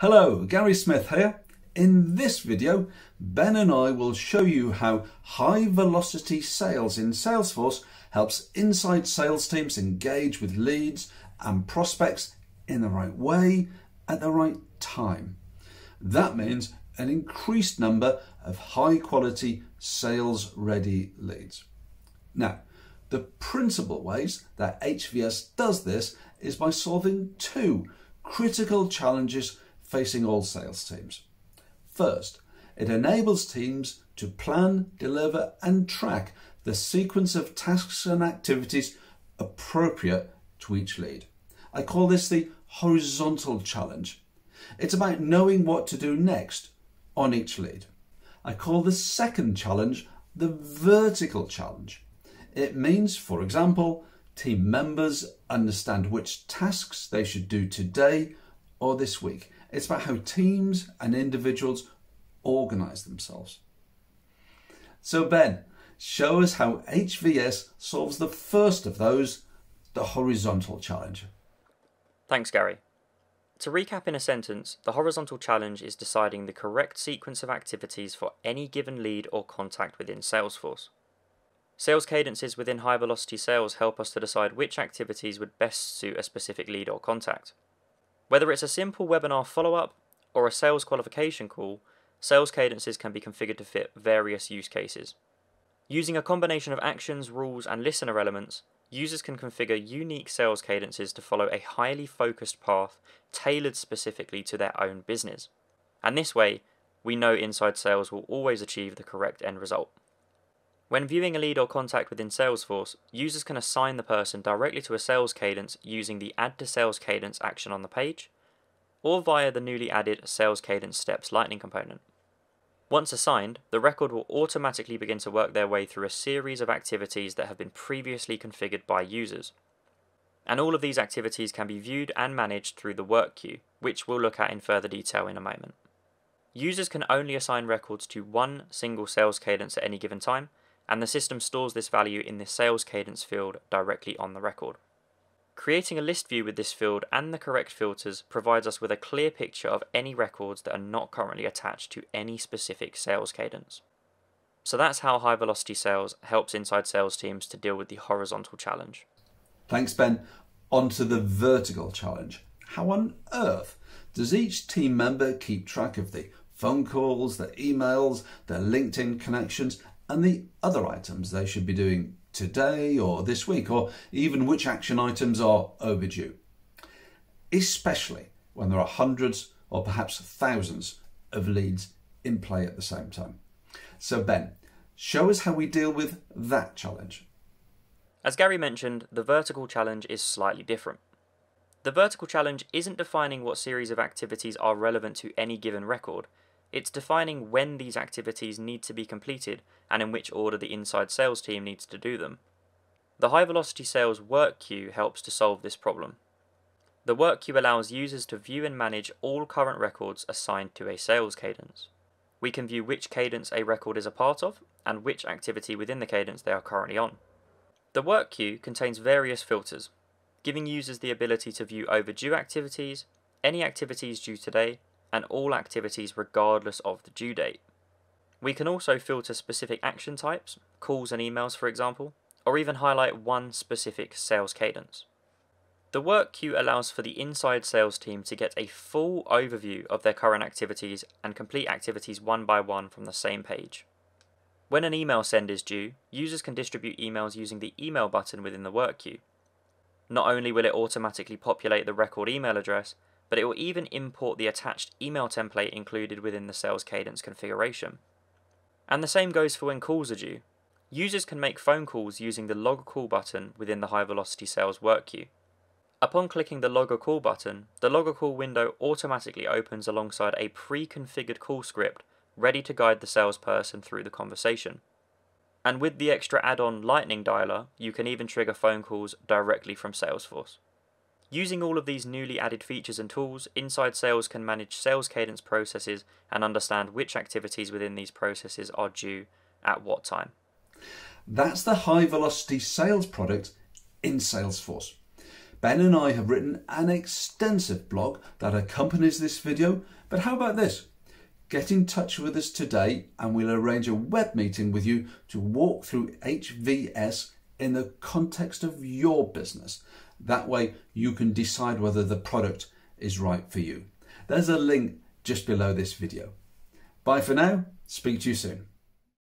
Hello, Gary Smith here. In this video, Ben and I will show you how high-velocity sales in Salesforce helps inside sales teams engage with leads and prospects in the right way at the right time. That means an increased number of high-quality sales-ready leads. Now, the principal ways that HVS does this is by solving two critical challenges facing all sales teams. First, it enables teams to plan, deliver, and track the sequence of tasks and activities appropriate to each lead. I call this the horizontal challenge. It's about knowing what to do next on each lead. I call the second challenge the vertical challenge. It means, for example, team members understand which tasks they should do today or this week. It's about how teams and individuals organize themselves. So Ben, show us how HVS solves the first of those, the horizontal challenge. Thanks, Gary. To recap in a sentence, the horizontal challenge is deciding the correct sequence of activities for any given lead or contact within Salesforce. Sales cadences within high-velocity sales help us to decide which activities would best suit a specific lead or contact. Whether it's a simple webinar follow-up or a sales qualification call, sales cadences can be configured to fit various use cases. Using a combination of actions, rules, and listener elements, users can configure unique sales cadences to follow a highly focused path tailored specifically to their own business. And this way, we know inside sales will always achieve the correct end result. When viewing a lead or contact within Salesforce, users can assign the person directly to a sales cadence using the Add to Sales Cadence action on the page, or via the newly added Sales Cadence Steps Lightning component. Once assigned, the record will automatically begin to work their way through a series of activities that have been previously configured by users. And all of these activities can be viewed and managed through the work queue, which we'll look at in further detail in a moment. Users can only assign records to one single sales cadence at any given time, and the system stores this value in the sales cadence field directly on the record. Creating a list view with this field and the correct filters provides us with a clear picture of any records that are not currently attached to any specific sales cadence. So that's how high-velocity sales helps inside sales teams to deal with the horizontal challenge. Thanks, Ben. On to the vertical challenge. How on earth does each team member keep track of the phone calls, the emails, their LinkedIn connections, and the other items they should be doing today or this week, or even which action items are overdue, especially when there are hundreds or perhaps thousands of leads in play at the same time? So Ben, show us how we deal with that challenge. As Gary mentioned, the vertical challenge is slightly different. The vertical challenge isn't defining what series of activities are relevant to any given record. It's defining when these activities need to be completed and in which order the inside sales team needs to do them. The high-velocity sales work queue helps to solve this problem. The work queue allows users to view and manage all current records assigned to a sales cadence. We can view which cadence a record is a part of and which activity within the cadence they are currently on. The work queue contains various filters, giving users the ability to view overdue activities, any activities due today, and all activities regardless of the due date. We can also filter specific action types, calls and emails for example, or even highlight one specific sales cadence. The work queue allows for the inside sales team to get a full overview of their current activities and complete activities one by one from the same page. When an email send is due, users can distribute emails using the email button within the work queue. Not only will it automatically populate the record email address, but it will even import the attached email template included within the sales cadence configuration. And the same goes for when calls are due. Users can make phone calls using the Log a Call button within the high-velocity sales work queue. Upon clicking the Log a Call button, the Log a Call window automatically opens alongside a pre-configured call script ready to guide the salesperson through the conversation. And with the extra add-on Lightning dialer, you can even trigger phone calls directly from Salesforce. Using all of these newly added features and tools, inside sales can manage sales cadence processes and understand which activities within these processes are due at what time. That's the high-velocity sales product in Salesforce. Ben and I have written an extensive blog that accompanies this video, but how about this? Get in touch with us today and we'll arrange a web meeting with you to walk through HVS in the context of your business. That way you can decide whether the product is right for you. There's a link just below this video. Bye for now, speak to you soon.